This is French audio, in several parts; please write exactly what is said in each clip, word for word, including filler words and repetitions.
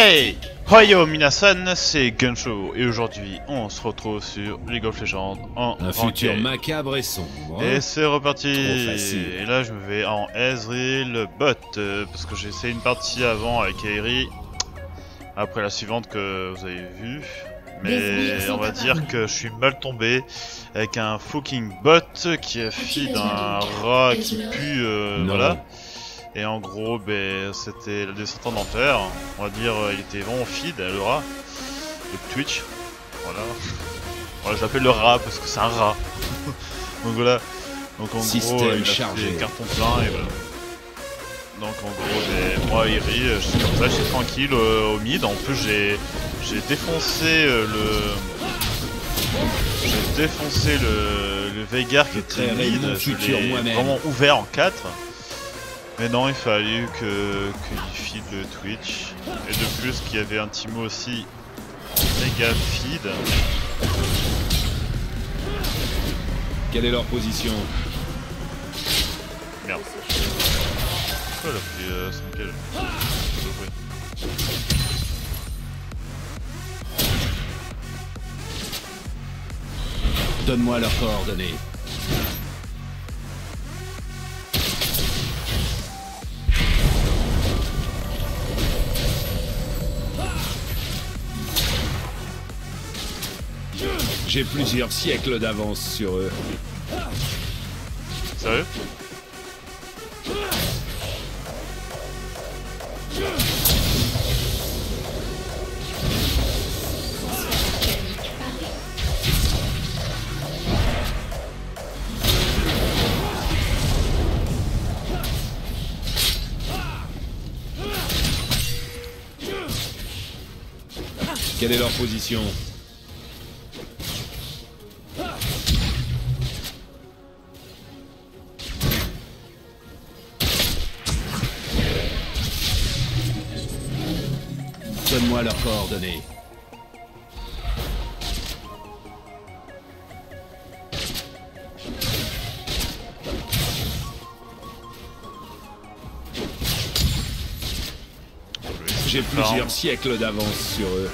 Hey, Hoyo Minasan, c'est Gunsho et aujourd'hui on se retrouve sur League of Legends en un futur macabre et sombre. Et c'est reparti. Et là je me vais en Ezreal bot euh, parce que j'ai essayé une partie avant avec Aerie. Après la suivante que vous avez vue. Mais on va dire que je suis mal tombé avec un fucking bot qui est fille d'un rat qui pue euh, voilà. Et en gros, ben, c'était la descente en enfer, on va dire, euh, il était vraiment feed, le rat, le Twitch, voilà, voilà je l'appelle le rat parce que c'est un rat, donc voilà, donc en Système gros, il chargé. A fait carton plein et voilà, donc en gros, ben, moi, Aerie, je suis comme ça, je suis tranquille euh, au mid, en plus j'ai défoncé euh, le, j'ai défoncé le, le Veigar qui était mid, je l'ai vraiment ouvert en quatre. Mais non, il fallait que qu'il feed le Twitch. Et de plus, qu'il y avait un Teemo aussi méga feed. Quelle est leur position? Merde. Pourquoi elle a pris euh, cinq L? Donne-moi leurs coordonnées. J'ai plusieurs siècles d'avance sur eux. Sérieux? Quelle est leur position? Donne-moi leurs coordonnées. J'ai plusieurs siècles d'avance sur eux.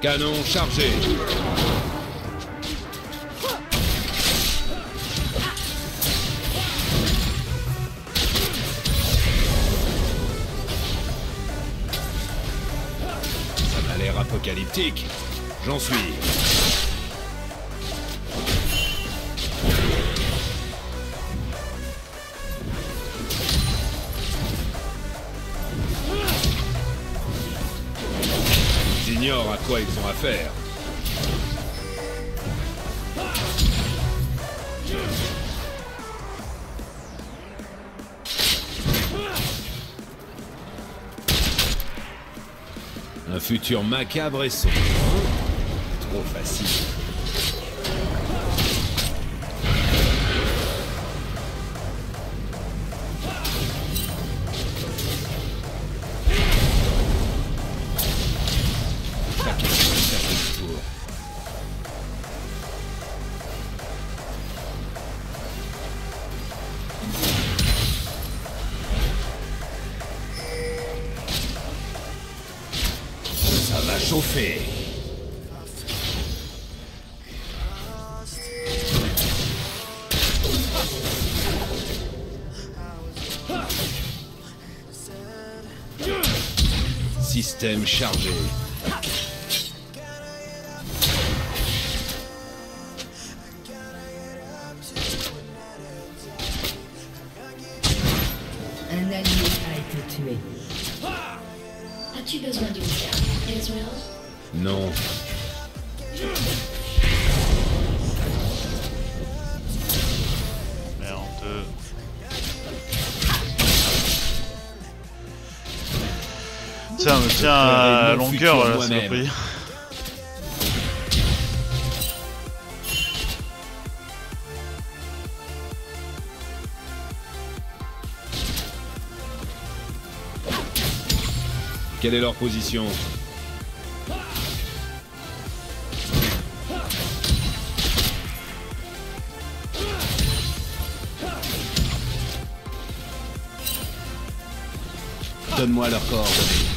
Canon chargé. Ça m'a l'air apocalyptique. J'en suis. J'ignore à quoi ils ont affaire. Un futur macabre et sombre. Trop facile. Chauffé. Système chargé. Un allié a été tué. As-tu besoin d'une carte, Israel? Non. Merde. Tiens, me tiens à longueur là, c'est pas pire. Quelle est leur position? Donne-moi leurs coordonnées.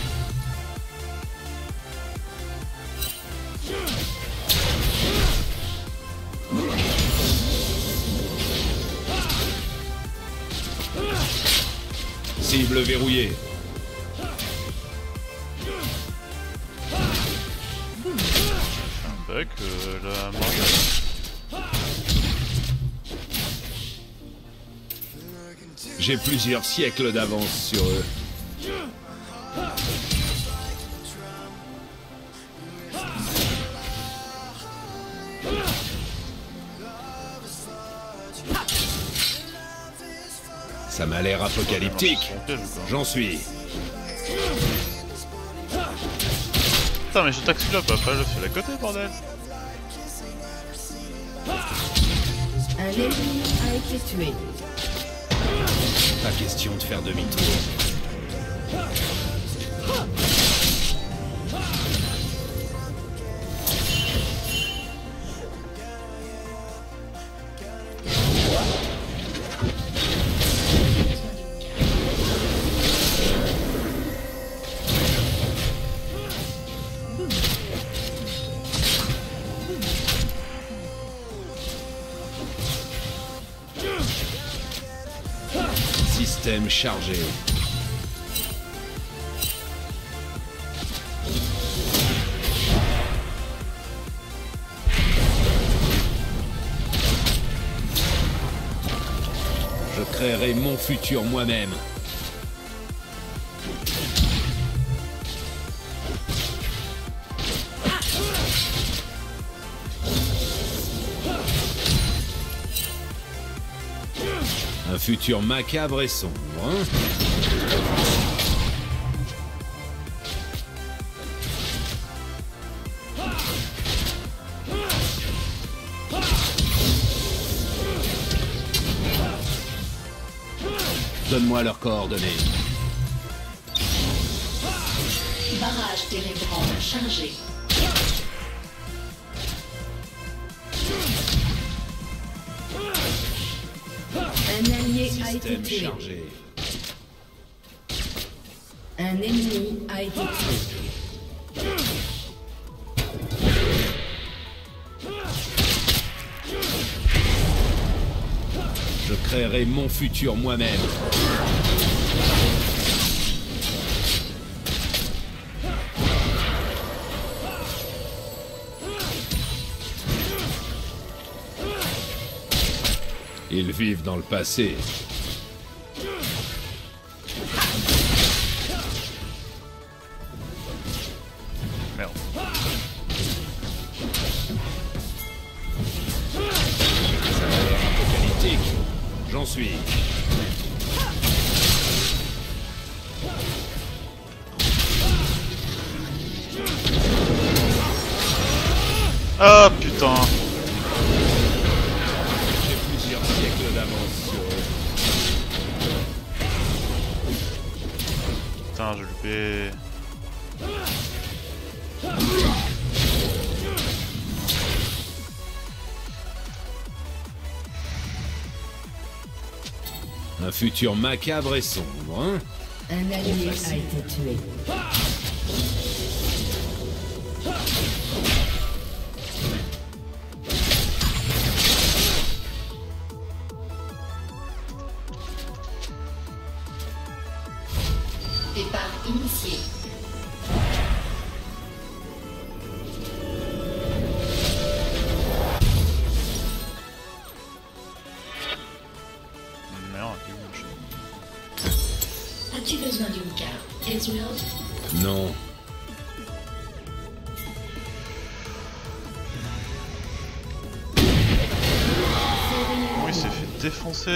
Cible verrouillée. Avec euh, la Morgane. J'ai plusieurs siècles d'avance sur eux. Ça m'a l'air apocalyptique. J'en suis. Putain mais je taxe là, pas je suis à côté bordel. Un ennemi a été tué. Pas question de faire demi-tour. Chargé. Je créerai mon futur moi-même. Un futur macabre et sombre. Donne-moi leurs coordonnées. Barrage téléphone chargé. Un allié a été tué. Un ennemi a été tué. Je créerai mon futur moi-même. Ils vivent dans le passé. Merde. Ça a l'air apocalyptique. J'en suis. Ah putain. Putain, je le fais. Un futur macabre et sombre, hein? Un allié a été tué. Défoncé.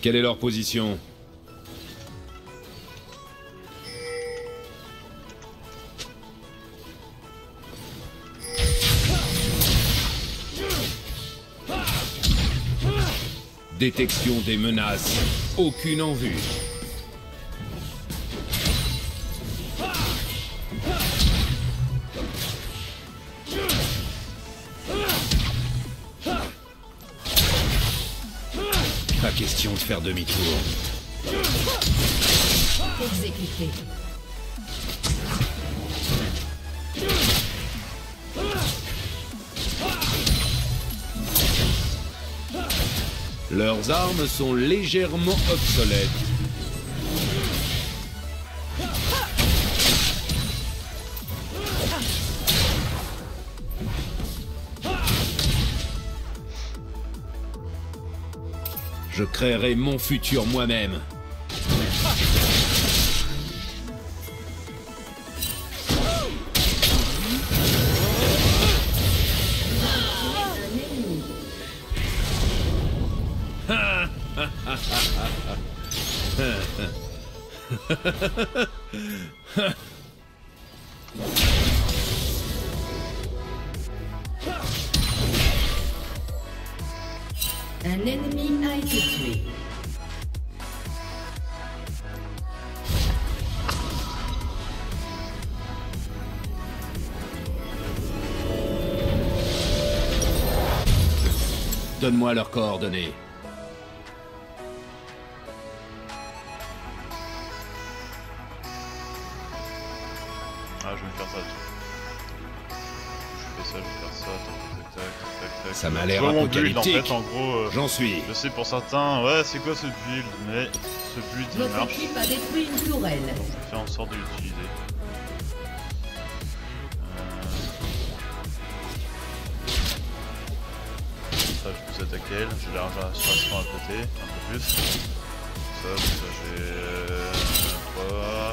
Quelle est leur position? Détection des menaces, aucune en vue. question de faire demi-tour. Exécuté. Leurs armes sont légèrement obsolètes. Je créerai mon futur moi-même. Un ennemi a été tué. Donne-moi leurs coordonnées. Ça m'a l'air apocalyptique. En fait, en gros, euh, j'en suis. Je sais pour certains, ouais, c'est quoi ce build, mais ce build il marche. A détruit une tourelle. Donc, je fais en sorte de l'utiliser. Euh... Ça, je pousse attaquer elle. J'ai l'argent à à côté, un peu plus. Ça, ça j'ai trois.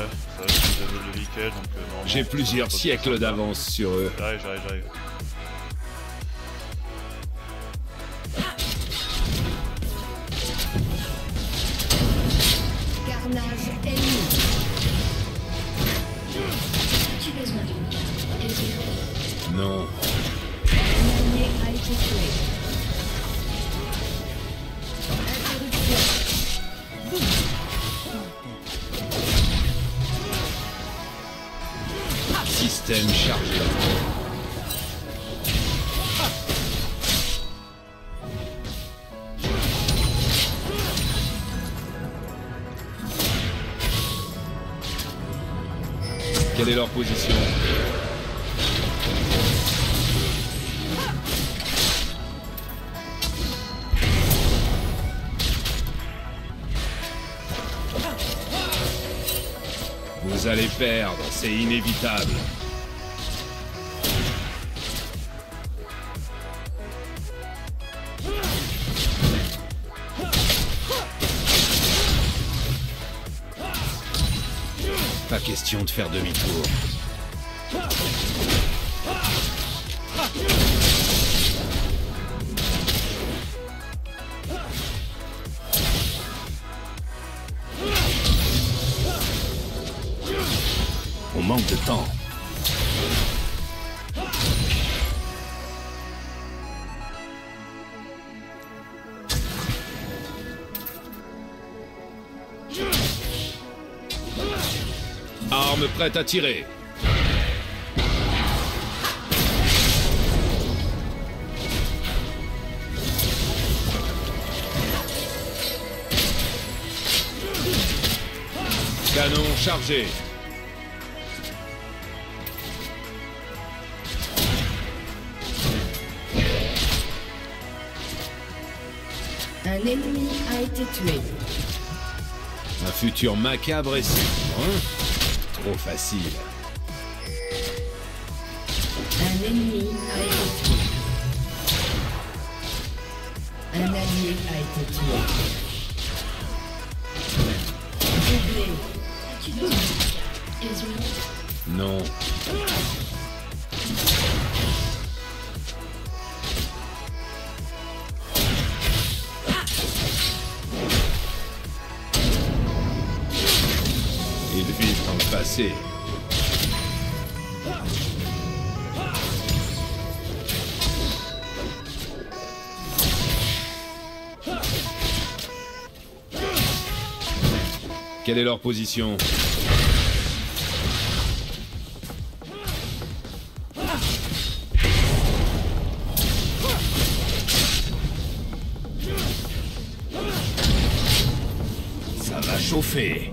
Ouais, ça j'ai double le week-end, donc euh, normalement. J'ai plusieurs siècles d'avance sur eux. J'arrive, j'arrive, j'arrive. Non. Système chargé. Quelle est leur position ? Vous allez perdre, c'est inévitable. Pas question de faire demi-tour. Manque de temps. Arme prête à tirer. Canon chargé. Un ennemi a été tué. Un futur macabre et sombre, hein ? Trop facile. Un ennemi a été tué. Un allié a été tué. Doublé. Non. Passé. Quelle est leur position? réchauffer.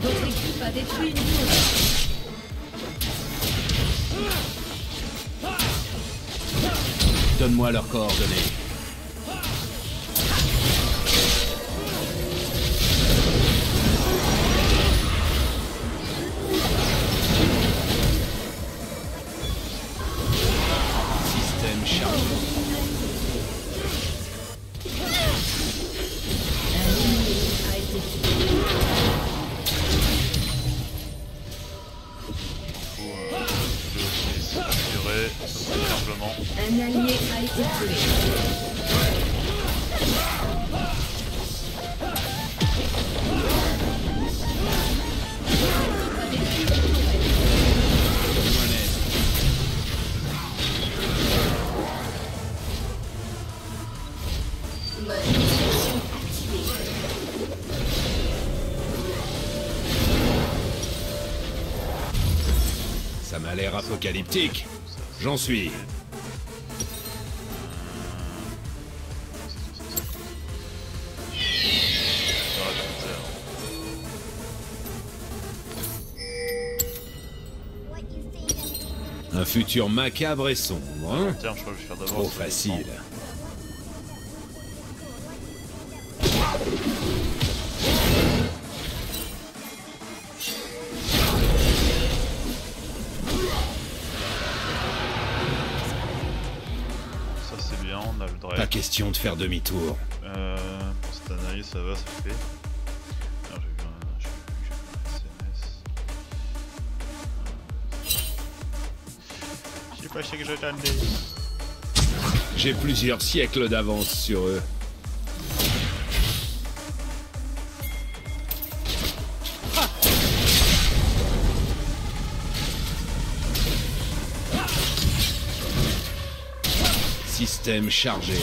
Votre équipe a détruit une tour. Donne-moi leurs coordonnées. Système chargé. Un allié a été tué. Ça m'a l'air apocalyptique. J'en suis. Un futur macabre et sombre, hein? Tiens, je crois que je vais faire d'abord. Trop facile. Ça c'est bien, on a le drive. Pas question de faire demi-tour. Euh, pour cette analyse, ça va, ça fait. J'ai plusieurs siècles d'avance sur eux. Système chargé.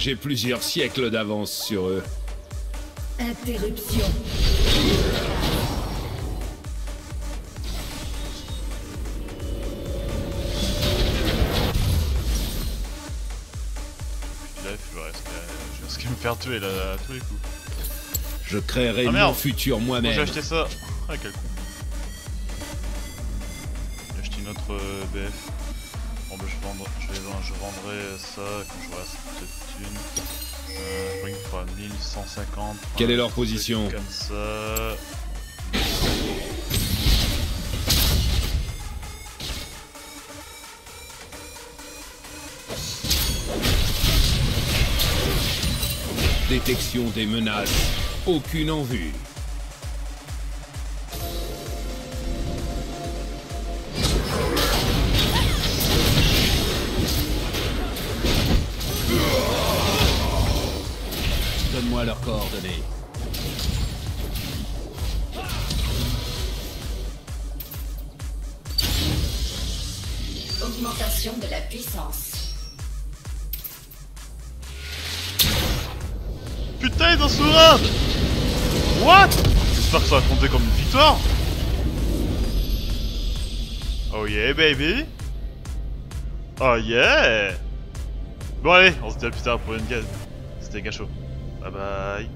J'ai plusieurs siècles d'avance sur eux. Interruption. Là, je risque, je risque de me faire tuer là, à tous les coups. Je créerai ah, mon futur moi-même. J'ai acheté ça. Ah, quel con. J'ai acheté une autre euh, B F. Bon bah je, vendre, je, vais, je vendrai ça quand j'aurai assez de thunes. Euh, je crois qu'il fera mille cent cinquante. Quelle est leur position? Comme ça. Détection des menaces. Aucune en vue. Donne-moi leurs coordonnées. Augmentation de la puissance. Putain, ils ont sourire. What? J'espère que ça va compter comme une victoire. Oh yeah, baby. Oh yeah. Bon allez, on se dit à plus tard pour une game. C'était Gacho. Bye bye.